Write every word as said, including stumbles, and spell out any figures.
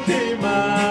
Nativa